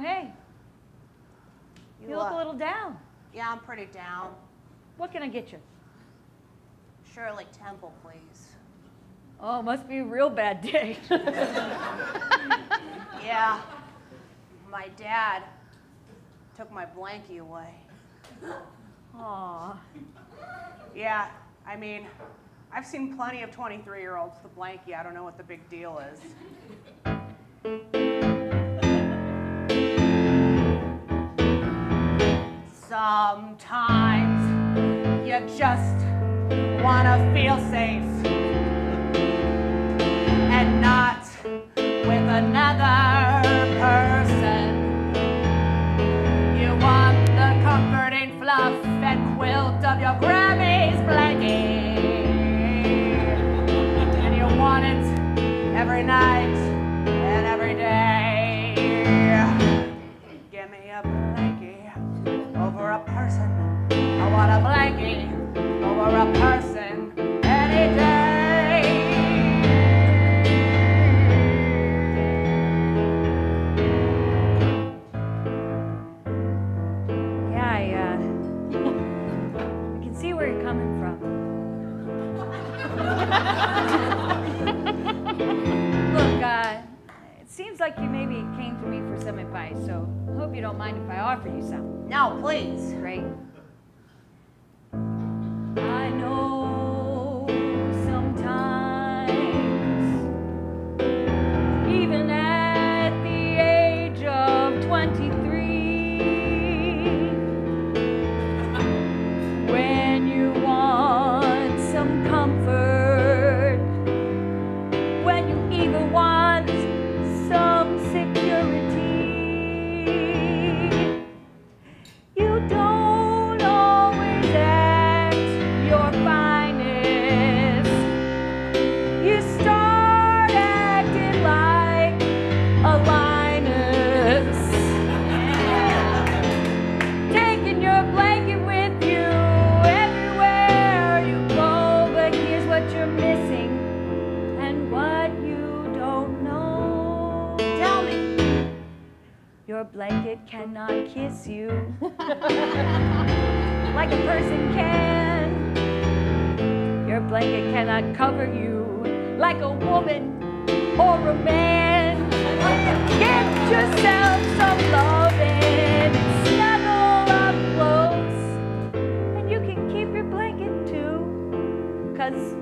hey. You look a little down. Yeah, I'm pretty down. What can I get you? Shirley Temple, please. Oh, must be a real bad day. Yeah. My dad took my blankie away. Aww. Yeah, I mean, I've seen plenty of 23-year-olds with a blankie. I don't know what the big deal is. Sometimes you just want to feel safe and not with another person. You want the comforting fluff and quilt of your Grammy's blankie, and you want it every night and every day. Give me a blankie over a person. I want a blankie over a person any day. Seems like you maybe came to me for some advice, so I hope you don't mind if I offer you some. No, please. Great. I know sometimes, even at the age of 23, when you want some comfort, when you even want some security, you don't always act your finest. You start acting like a Linus, taking your blanket with you everywhere you go. But here's what you're missing and what you don't know. Your blanket cannot kiss you like a person can. Your blanket cannot cover you like a woman or a man. Get yourself some love and snuggle up close. And you can keep your blanket too, cause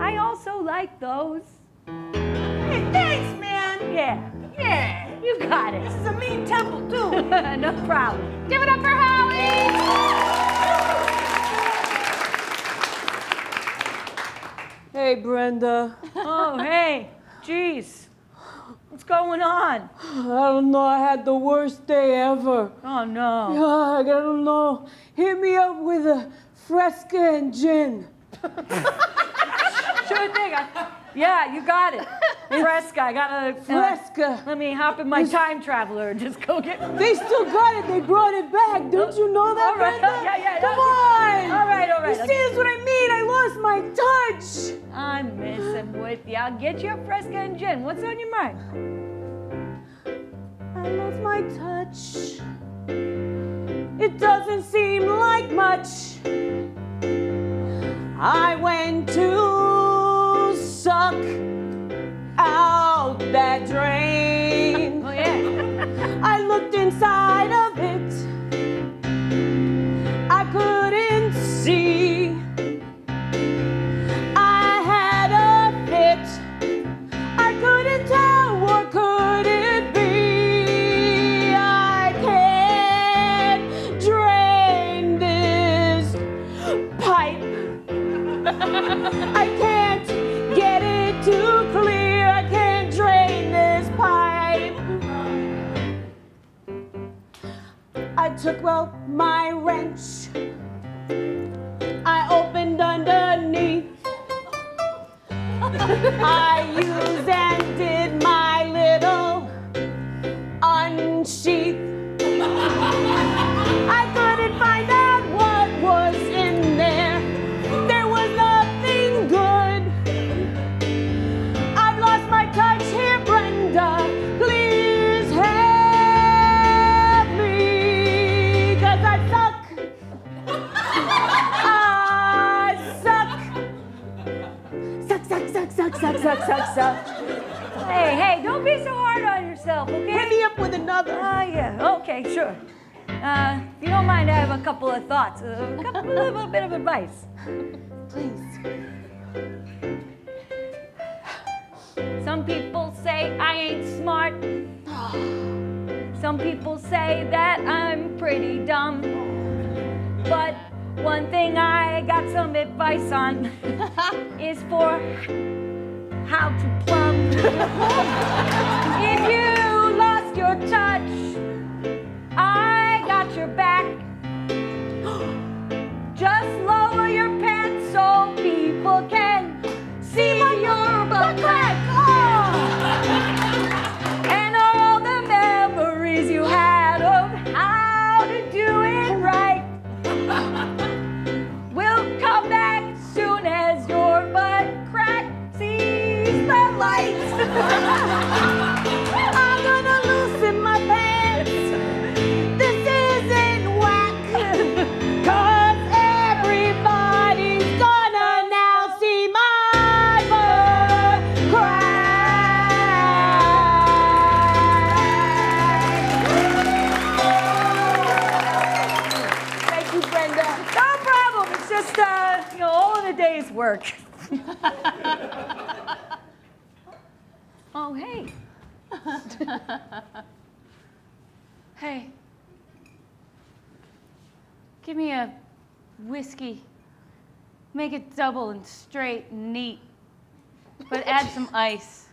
I also like those. Hey, thanks, man. Yeah. Yeah. You got it. This is a mean temple, too. No problem. Give it up for Howie! Hey, Brenda. Oh, hey. Jeez. What's going on? I don't know. I had the worst day ever. Oh, no. Yeah, I don't know. Hit me up with a Fresca and gin. Sure thing. Yeah, you got it. Fresca, I got a Fresca. Let me hop in my time traveler and just go get. They still got it. They brought it back. Don't you know that, all right, Brenda? Yeah. Come on. All right. You see, that's what I mean. I lost my touch. I'm messing with you. I'll get you a Fresca and gin. What's on your mind? I lost my touch. It doesn't seem like much. I went to suck out that drain. Oh, yeah. I looked inside of it. I couldn't see. I had a fit. I couldn't tell what could it be. I can't drain this pipe. I can't get it to clear. I took out my wrench. I opened underneath. I used and did my little unsheath. I couldn't find out what was in there. There was nothing good. I've lost my touch here, Brenda. Please help. help, okay? Hit me up with another. Yeah, okay, sure. If you don't mind, I have a couple of thoughts, a little bit of advice. Please. Some people say I ain't smart. Some people say that I'm pretty dumb. But one thing I got some advice on is for how to plumb. If you lost your touch, I got your back. Just lower your pants so people can see your butt crack. Oh. And all the memories you had of how to do it right will come back soon as your butt crack sees the lights. I'm gonna loosen my pants. This isn't whack. 'Cause everybody's gonna now see my butt crack. Thank you, Brenda. No problem. It's just you know, all in a day's work. Oh, hey. Hey. Give me a whiskey. Make it double and straight and neat. But add some ice.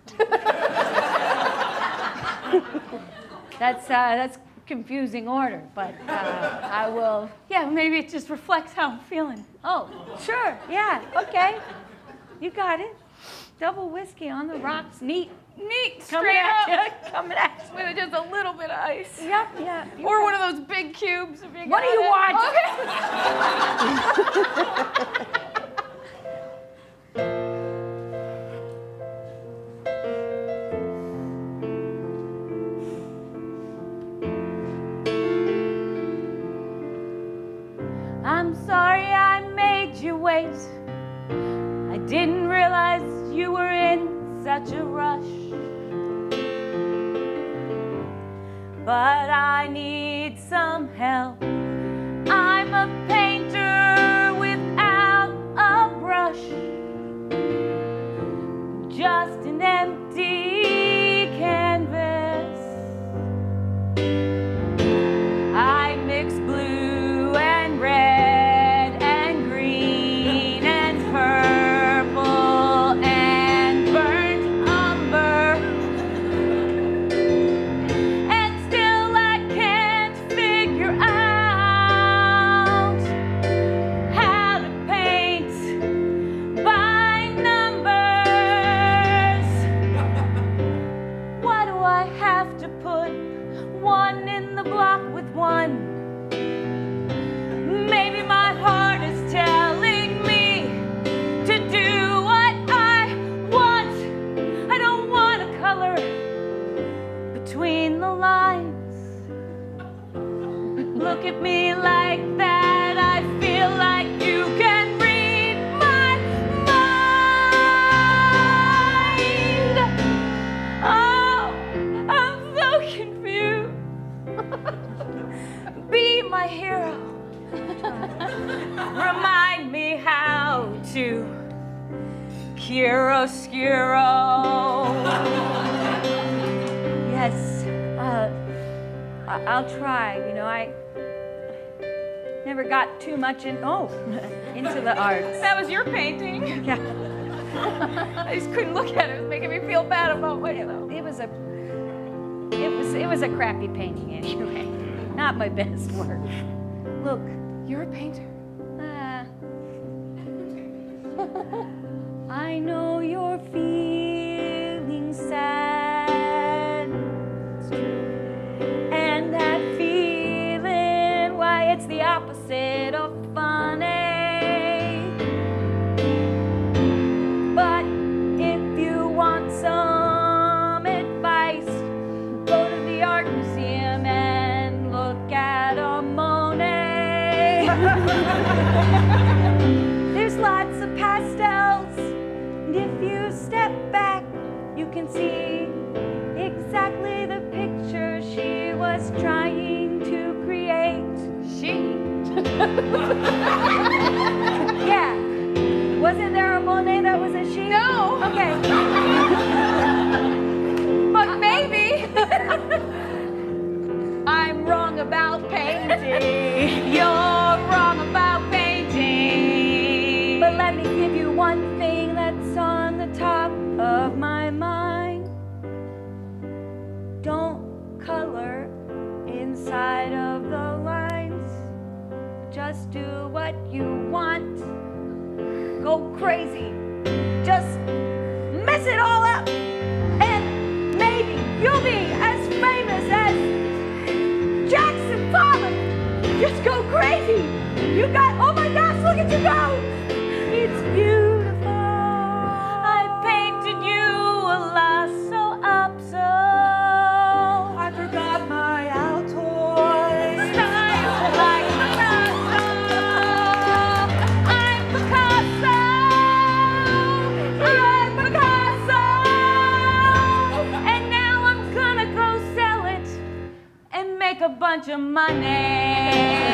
That's confusing order, but I will. Yeah, maybe it just reflects how I'm feeling. Oh, sure. Yeah, okay. You got it. Double whiskey on the rocks, neat. Neat, straight up. Coming at you. With just a little bit of ice. Yep, yeah. Or one of those big cubes. What do you want? Okay. I'm sorry I made you wait. I didn't realize you were in such a rush. But I need some help. I'm a painter without a brush. Just an empty canvas. I mix blue and red and green and purple and burnt umber. Maybe my heart is telling me to do what I want. I don't want to color between the lines. Look at me like that, I feel like you can read my mind. Oh, I'm so confused. Be my hero. Remind me how to chiaroscuro. Yes, I'll try. You know, I never got too much into the arts. That was your painting. Yeah. I just couldn't look at it. It was making me feel bad about myself. It was a crappy painting anyway. Not my best work. Look, you're a painter. I know you're feeling sad. It's true. And that feeling, why, it's the opposite of funny. But if you want some advice, go to the art museum and there's lots of pastels, and if you step back, you can see exactly the picture. was trying to create. She. Yeah. Wasn't there a Monet that was a she? No. Okay. But maybe. I'm wrong about painting. You're wrong about painting. But let me give you one thing that's on the top of my mind. Don't color inside of the lines. Just do what you want. Go crazy. Just mess it all up. And maybe you'll be as famous as Jackson Pollock. Just go crazy. You got, oh my gosh, look at you go. It's beautiful. I painted you a lasso up so. I forgot my Altoids. Style like Picasso. I'm Picasso. I'm Picasso. And now I'm gonna go sell it and make a bunch of money.